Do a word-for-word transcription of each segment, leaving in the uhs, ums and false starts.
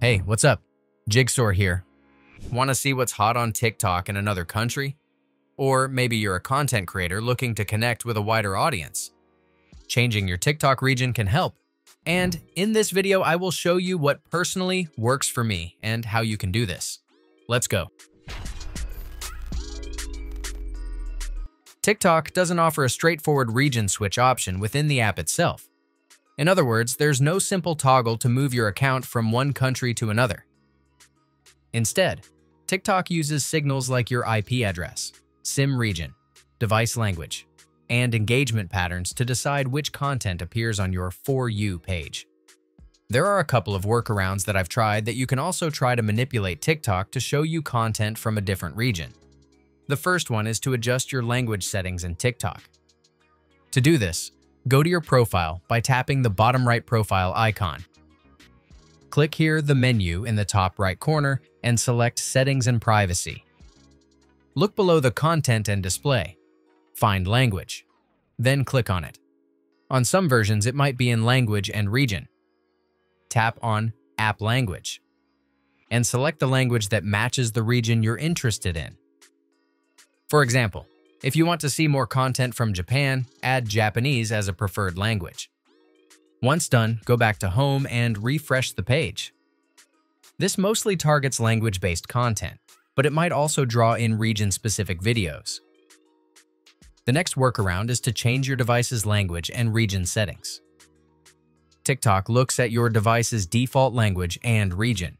Hey, what's up? Jigxor here. Want to see what's hot on TikTok in another country? Or maybe you're a content creator looking to connect with a wider audience. Changing your TikTok region can help. And in this video, I will show you what personally works for me and how you can do this. Let's go. TikTok doesn't offer a straightforward region switch option within the app itself. In other words, there's no simple toggle to move your account from one country to another. Instead, TikTok uses signals like your I P address, SIM region, device language, and engagement patterns to decide which content appears on your For You page. There are a couple of workarounds that I've tried that you can also try to manipulate TikTok to show you content from a different region. The first one is to adjust your language settings in TikTok. To do this, go to your profile by tapping the bottom right profile icon. Click here, the menu in the top right corner, and select Settings and Privacy. Look below the Content and Display. Find Language. Then click on it. On some versions, it might be in Language and Region. Tap on App Language and select the language that matches the region you're interested in. For example, if you want to see more content from Japan, add Japanese as a preferred language. Once done, go back to Home and refresh the page. This mostly targets language-based content, but it might also draw in region-specific videos. The next workaround is to change your device's language and region settings. TikTok looks at your device's default language and region.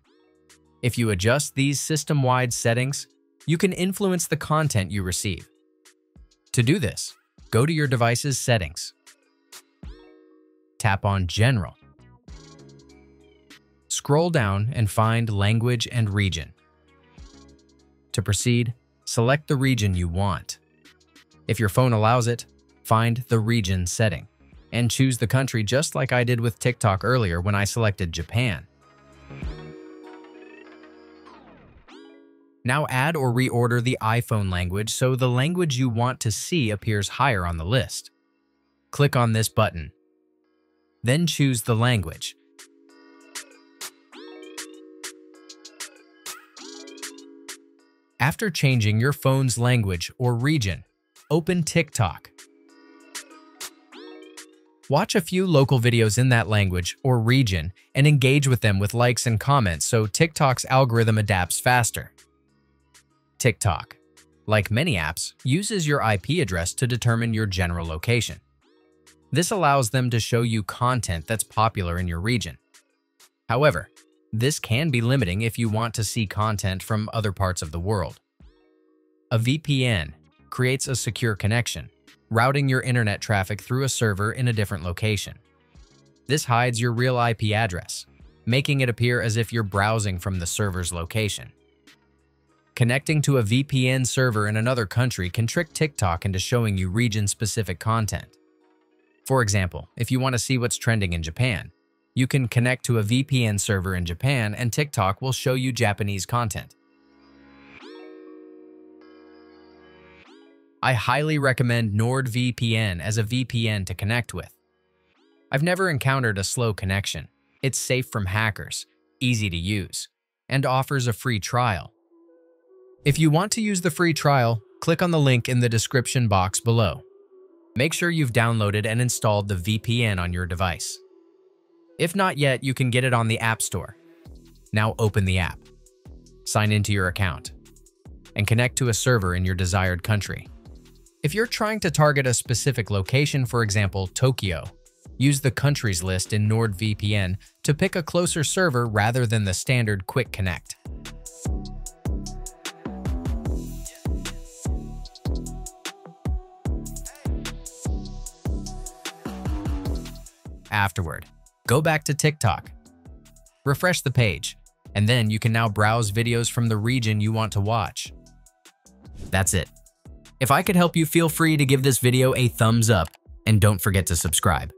If you adjust these system-wide settings, you can influence the content you receive. To do this, go to your device's settings. Tap on General. Scroll down and find Language and Region. To proceed, select the region you want. If your phone allows it, find the region setting and choose the country just like I did with TikTok earlier when I selected Japan. Now add or reorder the iPhone language so the language you want to see appears higher on the list. Click on this button. Then choose the language. After changing your phone's language or region, open TikTok. Watch a few local videos in that language or region and engage with them with likes and comments so TikTok's algorithm adapts faster. TikTok, like many apps, uses your I P address to determine your general location. This allows them to show you content that's popular in your region. However, this can be limiting if you want to see content from other parts of the world. A V P N creates a secure connection, routing your internet traffic through a server in a different location. This hides your real I P address, making it appear as if you're browsing from the server's location. Connecting to a V P N server in another country can trick TikTok into showing you region-specific content. For example, if you want to see what's trending in Japan, you can connect to a V P N server in Japan and TikTok will show you Japanese content. I highly recommend NordVPN as a V P N to connect with. I've never encountered a slow connection. It's safe from hackers, easy to use, and offers a free trial. If you want to use the free trial, click on the link in the description box below. Make sure you've downloaded and installed the V P N on your device. If not yet, you can get it on the App Store. Now open the app, sign into your account, and connect to a server in your desired country. If you're trying to target a specific location, for example, Tokyo, use the countries list in NordVPN to pick a closer server rather than the standard Quick Connect. Afterward, go back to TikTok, refresh the page, and then you can now browse videos from the region you want to watch. That's it. If I could help you, feel free to give this video a thumbs up and don't forget to subscribe.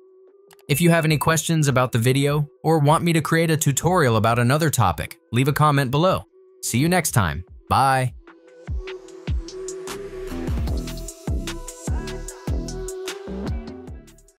If you have any questions about the video or want me to create a tutorial about another topic, leave a comment below. See you next time. Bye.